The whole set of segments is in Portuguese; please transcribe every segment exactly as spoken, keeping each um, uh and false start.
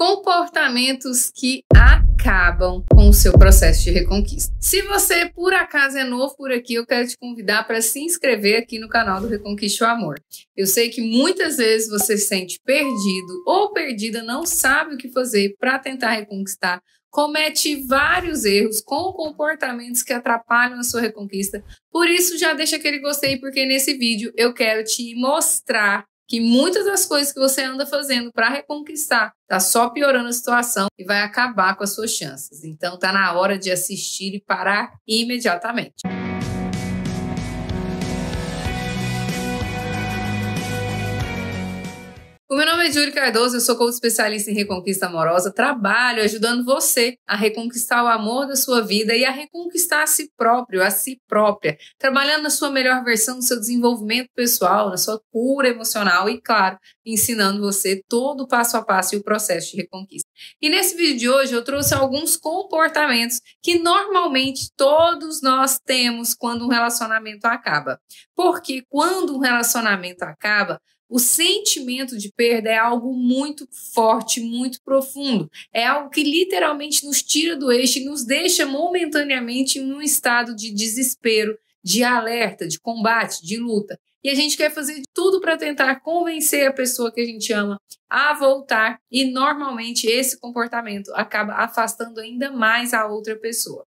comportamentos que acabam com o seu processo de reconquista. Se você, por acaso, é novo por aqui, eu quero te convidar para se inscrever aqui no canal do Reconquiste o Amor. Eu sei que muitas vezes você se sente perdido ou perdida, não sabe o que fazer para tentar reconquistar, comete vários erros com comportamentos que atrapalham a sua reconquista. Por isso, já deixa aquele gostei, porque nesse vídeo eu quero te mostrar que muitas das coisas que você anda fazendo para reconquistar tá só piorando a situação e vai acabar com as suas chances. Então tá na hora de assistir e parar imediatamente. O meu nome é Dyuly Cardoso, eu sou coach especialista em reconquista amorosa, trabalho ajudando você a reconquistar o amor da sua vida e a reconquistar a si próprio, a si própria, trabalhando na sua melhor versão, no seu desenvolvimento pessoal, na sua cura emocional e, claro, ensinando você todo o passo a passo e o processo de reconquista. E nesse vídeo de hoje eu trouxe alguns comportamentos que normalmente todos nós temos quando um relacionamento acaba. Porque quando um relacionamento acaba, o sentimento de perda é algo muito forte, muito profundo. É algo que literalmente nos tira do eixo e nos deixa momentaneamente em um estado de desespero, de alerta, de combate, de luta. E a gente quer fazer de tudo para tentar convencer a pessoa que a gente ama a voltar. E normalmente esse comportamento acaba afastando ainda mais a outra pessoa.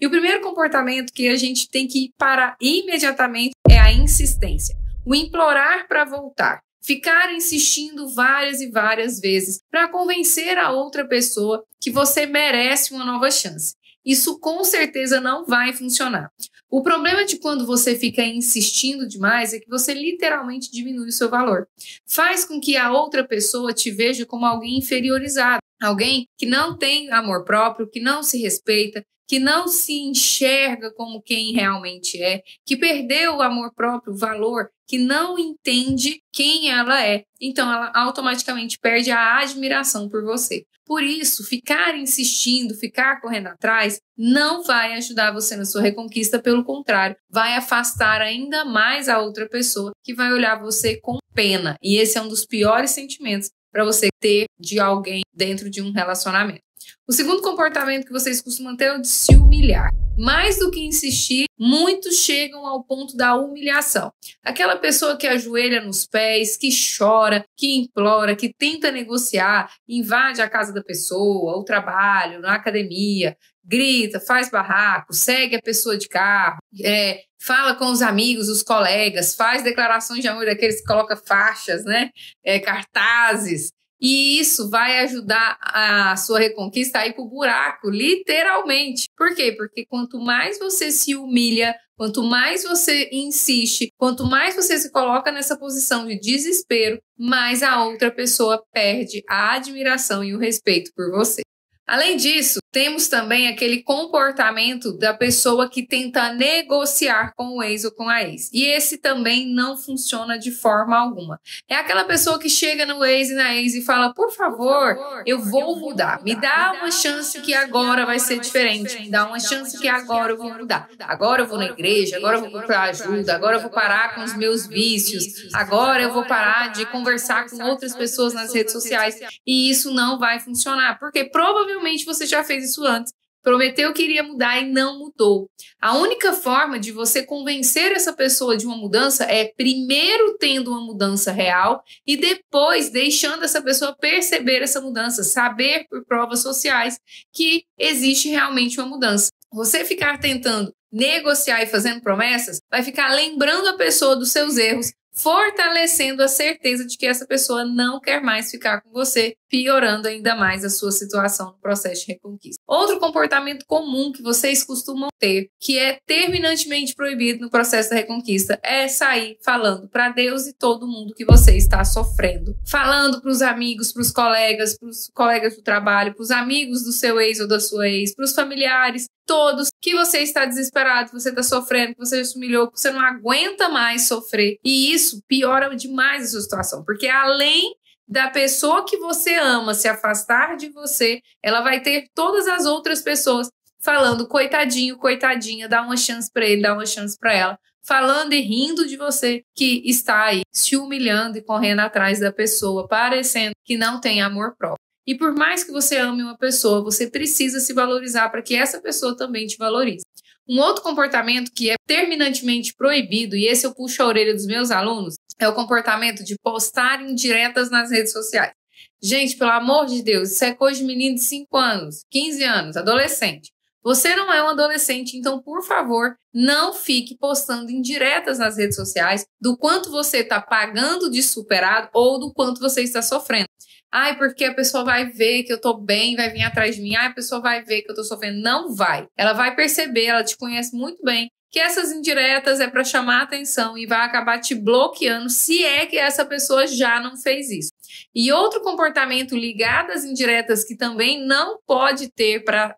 E o primeiro comportamento que a gente tem que parar imediatamente é a insistência. O implorar para voltar. Ficar insistindo várias e várias vezes para convencer a outra pessoa que você merece uma nova chance. Isso com certeza não vai funcionar. O problema de quando você fica insistindo demais é que você literalmente diminui o seu valor. Faz com que a outra pessoa te veja como alguém inferiorizado, alguém que não tem amor próprio, que não se respeita, que não se enxerga como quem realmente é, que perdeu o amor próprio, o valor, que não entende quem ela é. Então, ela automaticamente perde a admiração por você. Por isso, ficar insistindo, ficar correndo atrás, não vai ajudar você na sua reconquista. Pelo contrário, vai afastar ainda mais a outra pessoa, que vai olhar você com pena. E esse é um dos piores sentimentos para você ter de alguém dentro de um relacionamento. O segundo comportamento que vocês costumam ter é o de se humilhar. Mais do que insistir, muitos chegam ao ponto da humilhação. Aquela pessoa que ajoelha nos pés, que chora, que implora, que tenta negociar, invade a casa da pessoa, o trabalho, na academia, grita, faz barraco, segue a pessoa de carro, é, fala com os amigos, os colegas, faz declarações de amor daqueles que colocam faixas, né, é, cartazes. E isso vai ajudar a sua reconquista a ir para o buraco, literalmente. Por quê? Porque quanto mais você se humilha, quanto mais você insiste, quanto mais você se coloca nessa posição de desespero, mais a outra pessoa perde a admiração e o respeito por você. Além disso, temos também aquele comportamento da pessoa que tenta negociar com o ex ou com a ex. E esse também não funciona de forma alguma. É aquela pessoa que chega no ex e na ex e fala, por favor, por favor eu, vou eu vou mudar. mudar. Me, dá me dá uma, uma chance, chance que agora, agora vai ser vai diferente. diferente. Me dá uma, Me dá chance, uma que chance que agora eu vou mudar. mudar. Agora eu vou agora na igreja, agora eu vou procurar ajuda, ajuda, agora eu vou parar com os meus vícios, vícios. Agora eu vou parar de conversar com outras pessoas nas redes sociais. E isso não vai funcionar, porque provavelmente Provavelmente você já fez isso antes, prometeu que iria mudar e não mudou. A única forma de você convencer essa pessoa de uma mudança é primeiro tendo uma mudança real e depois deixando essa pessoa perceber essa mudança, saber por provas sociais que existe realmente uma mudança. Você ficar tentando negociar e fazendo promessas vai ficar lembrando a pessoa dos seus erros, fortalecendo a certeza de que essa pessoa não quer mais ficar com você, piorando ainda mais a sua situação no processo de reconquista. Outro comportamento comum que vocês costumam ter, que é terminantemente proibido no processo da reconquista, é sair falando para Deus e todo mundo que você está sofrendo. Falando para os amigos, para os colegas, para os colegas do trabalho, para os amigos do seu ex ou da sua ex, para os familiares, todos, que você está desesperado, que você está sofrendo, que você já se humilhou, que você não aguenta mais sofrer. E isso piora demais a sua situação, porque além da pessoa que você ama se afastar de você, ela vai ter todas as outras pessoas falando coitadinho, coitadinha, dá uma chance para ele, dá uma chance para ela, falando e rindo de você que está aí se humilhando e correndo atrás da pessoa, parecendo que não tem amor próprio. E por mais que você ame uma pessoa, você precisa se valorizar para que essa pessoa também te valorize. Um outro comportamento que é terminantemente proibido, e esse eu puxo a orelha dos meus alunos, é o comportamento de postar indiretas nas redes sociais. Gente, pelo amor de Deus, isso é coisa de menino de cinco anos, quinze anos, adolescente. Você não é um adolescente, então, por favor, não fique postando indiretas nas redes sociais do quanto você está pagando de superado ou do quanto você está sofrendo. Ai, porque a pessoa vai ver que eu tô bem, vai vir atrás de mim. Ai, a pessoa vai ver que eu tô sofrendo. Não vai. Ela vai perceber, ela te conhece muito bem, que essas indiretas é para chamar atenção e vai acabar te bloqueando se é que essa pessoa já não fez isso. E outro comportamento ligado às indiretas que também não pode ter para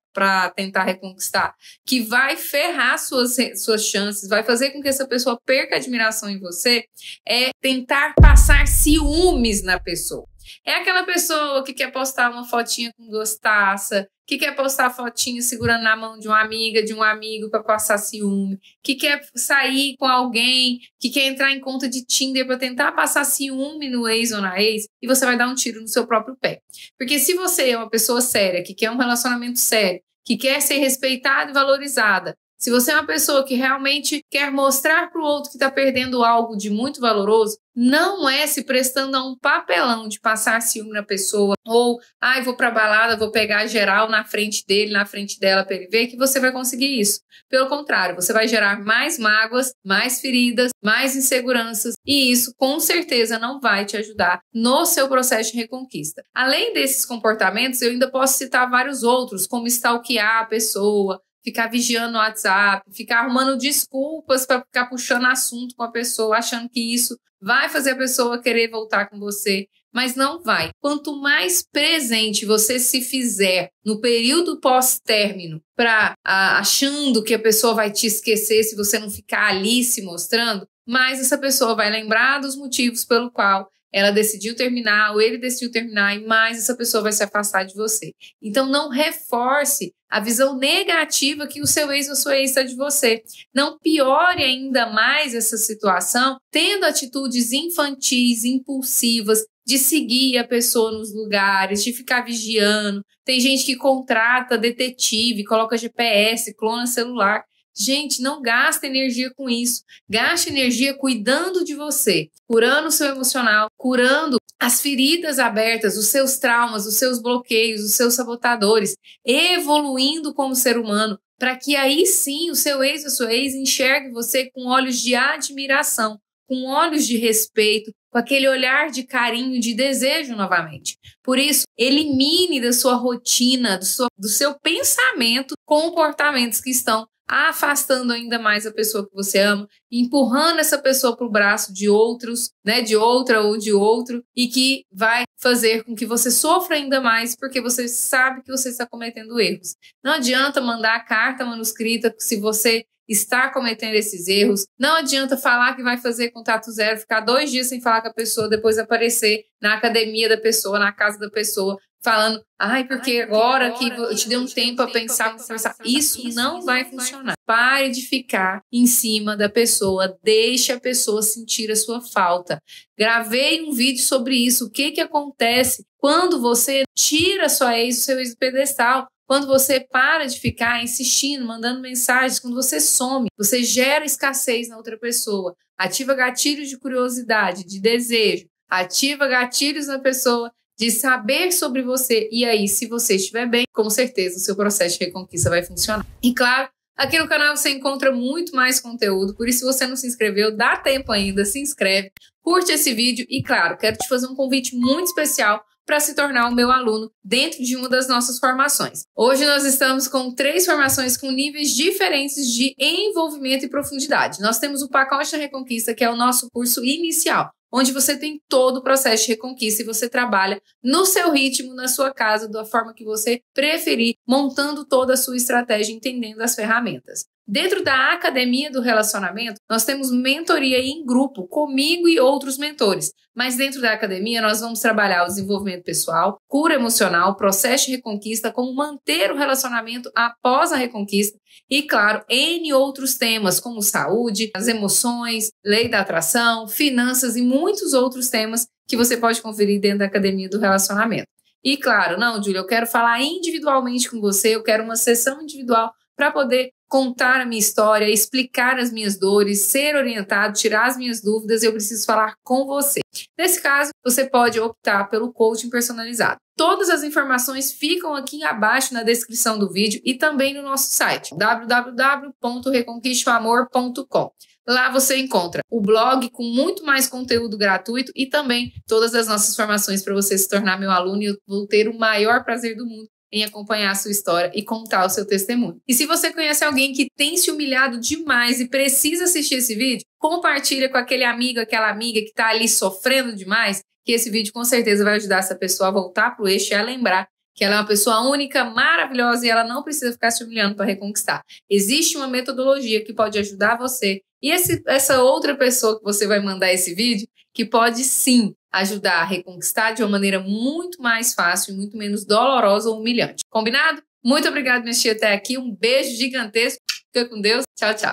tentar reconquistar, que vai ferrar suas, suas chances, vai fazer com que essa pessoa perca admiração em você, é tentar passar ciúmes na pessoa. É aquela pessoa que quer postar uma fotinha com duas taças, que quer postar a fotinha segurando na mão de uma amiga, de um amigo para passar ciúme, que quer sair com alguém, que quer entrar em conta de Tinder para tentar passar ciúme no ex ou na ex, e você vai dar um tiro no seu próprio pé. Porque se você é uma pessoa séria, que quer um relacionamento sério, que quer ser respeitada e valorizada, se você é uma pessoa que realmente quer mostrar para o outro que está perdendo algo de muito valoroso, não é se prestando a um papelão de passar ciúme na pessoa ou, ai, ah, vou pra balada, vou pegar geral na frente dele, na frente dela para ele ver, que você vai conseguir isso. Pelo contrário, você vai gerar mais mágoas, mais feridas, mais inseguranças, e isso com certeza não vai te ajudar no seu processo de reconquista. Além desses comportamentos, eu ainda posso citar vários outros, como stalkear a pessoa, ficar vigiando o WhatsApp, ficar arrumando desculpas para ficar puxando assunto com a pessoa, achando que isso vai fazer a pessoa querer voltar com você, mas não vai. Quanto mais presente você se fizer no período pós-término, pra, ah, achando que a pessoa vai te esquecer se você não ficar ali se mostrando, mais essa pessoa vai lembrar dos motivos pelo qual ela decidiu terminar ou ele decidiu terminar, e mais essa pessoa vai se afastar de você. Então não reforce a visão negativa que o seu ex ou sua ex está de você. Não piore ainda mais essa situação tendo atitudes infantis, impulsivas, de seguir a pessoa nos lugares, de ficar vigiando. Tem gente que contrata detetive, coloca G P S, clona celular. Gente, não gasta energia com isso. Gaste energia cuidando de você, curando o seu emocional, curando as feridas abertas, os seus traumas, os seus bloqueios, os seus sabotadores, evoluindo como ser humano, para que aí sim o seu ex ou a sua ex enxergue você com olhos de admiração, com olhos de respeito, com aquele olhar de carinho, de desejo novamente. Por isso, elimine da sua rotina, do seu, do seu pensamento, comportamentos que estão afastando ainda mais a pessoa que você ama, empurrando essa pessoa para o braço de outros, né, de outra ou de outro, e que vai fazer com que você sofra ainda mais, porque você sabe que você está cometendo erros. Não adianta mandar a carta manuscrita se você está cometendo esses erros, não adianta falar que vai fazer contato zero, ficar dois dias sem falar com a pessoa, depois aparecer na academia da pessoa, na casa da pessoa, falando, ai, porque, ai, porque agora, agora que eu te dei um tempo, tempo a pensar, pensar, pensar, pensar. Isso, isso não isso vai não funcionar. Vai. Pare de ficar em cima da pessoa, deixe a pessoa sentir a sua falta. Gravei um vídeo sobre isso, o que que acontece quando você tira sua ex, o seu ex do pedestal, quando você para de ficar insistindo, mandando mensagens, quando você some, você gera escassez na outra pessoa, ativa gatilhos de curiosidade, de desejo, ativa gatilhos na pessoa de saber sobre você, e aí, se você estiver bem, com certeza o seu processo de reconquista vai funcionar. E claro, aqui no canal você encontra muito mais conteúdo, por isso se você não se inscreveu, dá tempo ainda, se inscreve, curte esse vídeo e claro, quero te fazer um convite muito especial para se tornar o meu aluno dentro de uma das nossas formações. Hoje nós estamos com três formações com níveis diferentes de envolvimento e profundidade. Nós temos o pacote da Reconquista, que é o nosso curso inicial, onde você tem todo o processo de reconquista e você trabalha no seu ritmo, na sua casa, da forma que você preferir, montando toda a sua estratégia, entendendo as ferramentas. Dentro da Academia do Relacionamento, nós temos mentoria em grupo, comigo e outros mentores. Mas dentro da academia, nós vamos trabalhar o desenvolvimento pessoal, cura emocional, processo de reconquista, como manter o relacionamento após a reconquista e, claro, N outros temas, como saúde, as emoções, lei da atração, finanças e muitos outros temas que você pode conferir dentro da Academia do Relacionamento. E claro, não, Dyuly, eu quero falar individualmente com você, eu quero uma sessão individual para poder contar a minha história, explicar as minhas dores, ser orientado, tirar as minhas dúvidas, eu preciso falar com você. Nesse caso, você pode optar pelo coaching personalizado. Todas as informações ficam aqui abaixo na descrição do vídeo e também no nosso site, w w w ponto reconquiste o amor ponto com. Lá você encontra o blog com muito mais conteúdo gratuito e também todas as nossas formações para você se tornar meu aluno, e eu vou ter o maior prazer do mundo em acompanhar a sua história e contar o seu testemunho. E se você conhece alguém que tem se humilhado demais e precisa assistir esse vídeo, compartilha com aquele amigo, aquela amiga que está ali sofrendo demais, que esse vídeo com certeza vai ajudar essa pessoa a voltar para o eixo e a lembrar que ela é uma pessoa única, maravilhosa e ela não precisa ficar se humilhando para reconquistar. Existe uma metodologia que pode ajudar você e esse, essa outra pessoa que você vai mandar esse vídeo, que pode sim ajudar a reconquistar de uma maneira muito mais fácil e muito menos dolorosa ou humilhante. Combinado? Muito obrigado por me assistir até aqui. Um beijo gigantesco. Fica com Deus. Tchau, tchau.